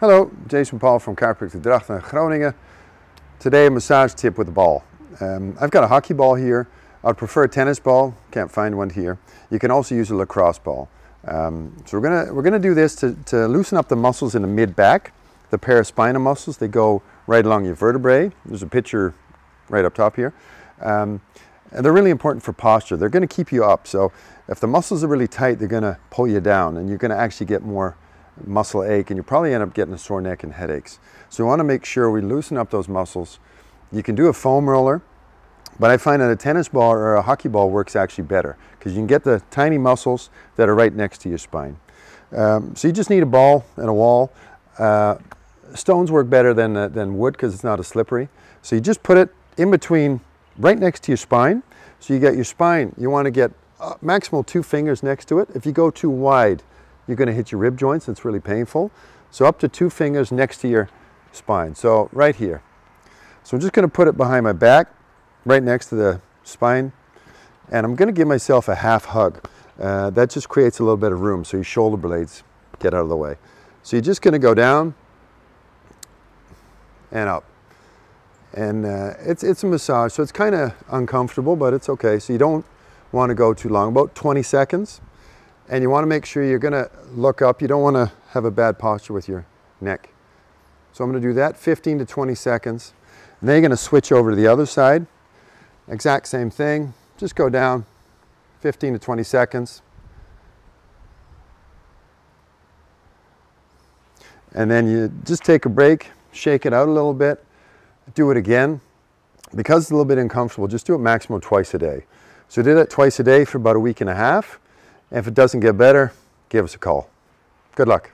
Hello, Jason Pahl from Chiropractie Drachten Groningen. Today a massage tip with a ball. I've got a hockey ball here. I'd prefer a tennis ball, can't find one here. You can also use a lacrosse ball. So we're gonna do this to loosen up the muscles in the mid-back, the paraspinal muscles. They go right along your vertebrae. There's a picture right up top here. And they're really important for posture. They're gonna keep you up. So if the muscles are really tight, they're gonna pull you down and you're gonna actually get more muscle ache, and you probably end up getting a sore neck and headaches. So we want to make sure we loosen up those muscles. You can do a foam roller, but I find that a tennis ball or a hockey ball works actually better because you can get the tiny muscles that are right next to your spine. So you just need a ball and a wall. Stones work better than wood because it's not as slippery. So you just put it in between, right next to your spine. So you get your spine, you want to get maximal 2 fingers next to it. If you go too wide, you're going to hit your rib joints, it's really painful. So up to 2 fingers next to your spine, so right here. So I'm just going to put it behind my back, right next to the spine, and I'm going to give myself a half hug. That just creates a little bit of room, so your shoulder blades get out of the way. So you're just going to go down and up. And it's a massage, so it's kind of uncomfortable, but it's okay. So you don't want to go too long, about 20 seconds. And you want to make sure you're going to look up. You don't want to have a bad posture with your neck. So I'm going to do that 15 to 20 seconds. And then you're going to switch over to the other side. Exact same thing. Just go down 15 to 20 seconds. And then you just take a break, shake it out a little bit, do it again. Because it's a little bit uncomfortable, just do it maximum twice a day. So I did it twice a day for about a week and a half. And if it doesn't get better, give us a call. Good luck.